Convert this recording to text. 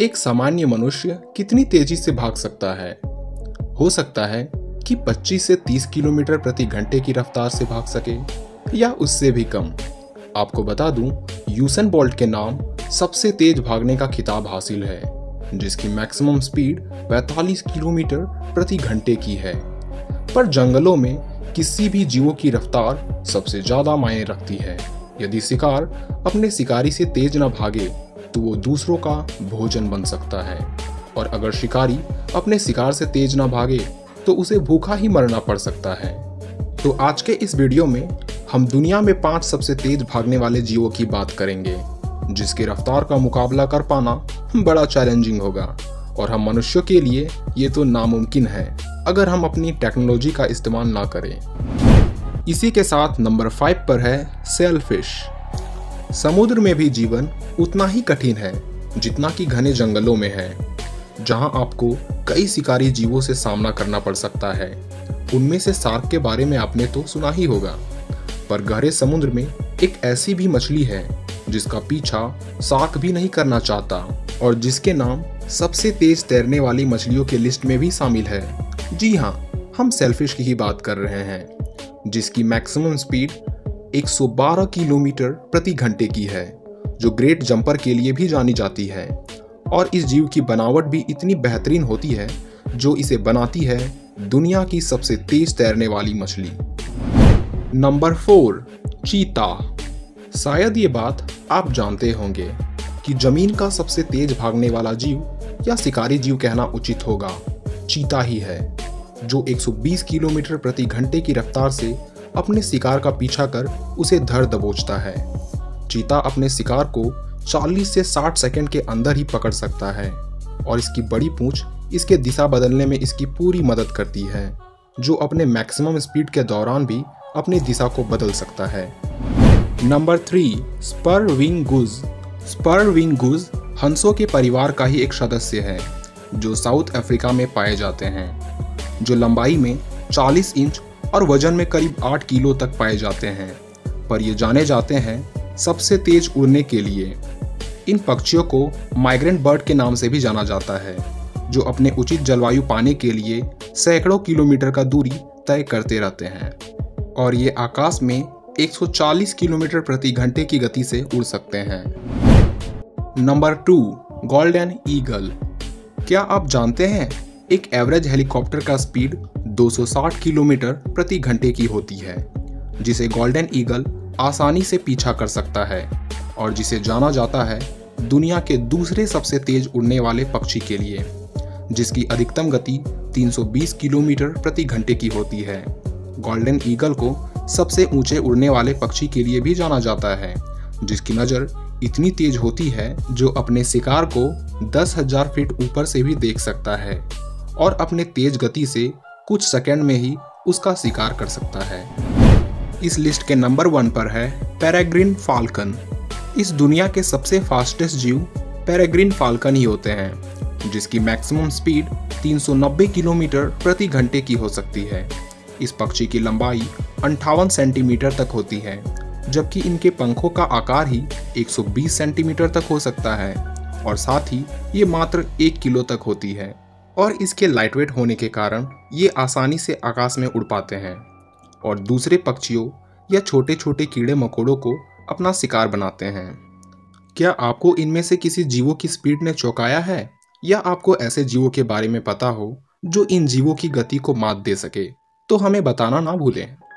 एक सामान्य मनुष्य कितनी तेजी से भाग सकता है? हो सकता है कि 25 से 30 किलोमीटर प्रति घंटे की रफ्तार से भाग सके या उससे भी कम। आपको बता दूं, यूसेन बोल्ट के नाम सबसे तेज भागने का खिताब हासिल है, जिसकी मैक्सिमम स्पीड 45 किलोमीटर प्रति घंटे की है। पर जंगलों में किसी भी जीवों की रफ्तार सबसे ज्यादा मायने रखती है। यदि शिकार अपने शिकारी से तेज ना भागे तो वो दूसरों का भोजन बन सकता है, और अगर शिकारी अपने शिकार से तेज ना भागे तो उसे भूखा ही मरना पड़ सकता है। तो आज के इस वीडियो में हम दुनिया में 5 सबसे तेज भागने वाले जीवों की बात करेंगे, जिसकी रफ्तार का मुकाबला कर पाना बड़ा चैलेंजिंग होगा, और हम मनुष्यों के लिए ये तो नामुमकिन है अगर हम अपनी टेक्नोलॉजी का इस्तेमाल ना करें। इसी के साथ नंबर 5 पर है सेलफिश। समुद्र में भी जीवन उतना ही कठिन है जितना कि घने जंगलों में है, जहां आपको कई शिकारी जीवों से सामना करना पड़ सकता है। उनमें से शार्क के बारे में आपने तो सुना ही होगा, पर गहरे समुद्र में एक ऐसी भी मछली है जिसका पीछा शार्क भी नहीं करना चाहता, और जिसके नाम सबसे तेज तैरने वाली मछलियों के लिस्ट में भी शामिल है। जी हाँ, हम सेलफिश की ही बात कर रहे हैं, जिसकी मैक्सिमम स्पीड 112 किलोमीटर प्रति घंटे की है, जो ग्रेट जंपर के लिए भी जानी जाती है। और इस जीव की बनावट भी इतनी बेहतरीन होती है जो इसे बनाती है दुनिया की सबसे तेज तैरने वाली मछली। नंबर 4, चीता। शायद ये बात आप जानते होंगे कि जमीन का सबसे तेज भागने वाला जीव या शिकारी जीव कहना उचित होगा चीता ही है, जो 120 किलोमीटर प्रति घंटे की रफ्तार से अपने शिकार का पीछा कर उसे धर दबोचता है। चीता अपने शिकार को 40 से 60 सेकंड के अंदर ही पकड़ सकता है, और इसकी बड़ी पूंछ इसके दिशा बदलने में इसकी पूरी मदद करती है, जो अपने मैक्सिमम स्पीड के दौरान भी अपनी दिशा को बदल सकता है। Number 3, spur wing goose. Spur wing goose हंसों के परिवार का ही एक सदस्य है, जो साउथ अफ्रीका में पाए जाते हैं, जो लंबाई में 40 इंच और वजन में करीब 8 किलो तक पाए जाते हैं। पर ये जाने जाते हैं सबसे तेज उड़ने के लिए। इन पक्षियों को माइग्रेंट बर्ड के नाम से भी जाना जाता है, जो अपने उचित जलवायु पाने के लिए सैकड़ों किलोमीटर का दूरी तय करते रहते हैं, और ये आकाश में 140 किलोमीटर प्रति घंटे की गति से उड़ सकते हैं। Number 2, golden eagle. क्या आप जानते हैं एक एवरेज हेलीकॉप्टर का स्पीड 260 किलोमीटर प्रति घंटे की होती है, जिसे गोल्डन ईगल आसानी से पीछा कर सकता है, और जिसे जाना जाता है दुनिया के दूसरे सबसे तेज उड़ने वाले पक्षी के लिए, जिसकी अधिकतम गति 320 किलोमीटर प्रति घंटे की होती है। गोल्डन ईगल को सबसे ऊंचे उड़ने वाले पक्षी के लिए भी जाना जाता है, जिसकी नज़र इतनी तेज होती है जो अपने शिकार को 10,000 फीट ऊपर से भी देख सकता है, और अपने तेज गति से कुछ सेकंड में ही उसका शिकार कर सकता है। इस लिस्ट के नंबर 1 पर है पेरेग्रिन फाल्कन। इस दुनिया के सबसे फास्टेस्ट जीव पेरेग्रिन फाल्कन ही होते हैं, जिसकी मैक्सिमम स्पीड 390 किलोमीटर प्रति घंटे की हो सकती है। इस पक्षी की लंबाई 58 सेंटीमीटर तक होती है, जबकि इनके पंखों का आकार ही 120 सेंटीमीटर तक हो सकता है, और साथ ही ये मात्र 1 किलो तक होती है, और इसके लाइटवेट होने के कारण ये आसानी से आकाश में उड़ पाते हैं, और दूसरे पक्षियों या छोटे छोटे कीड़े मकोड़ों को अपना शिकार बनाते हैं। क्या आपको इनमें से किसी जीवों की स्पीड ने चौंकाया है, या आपको ऐसे जीवों के बारे में पता हो जो इन जीवों की गति को मात दे सके? तो हमें बताना ना भूलें।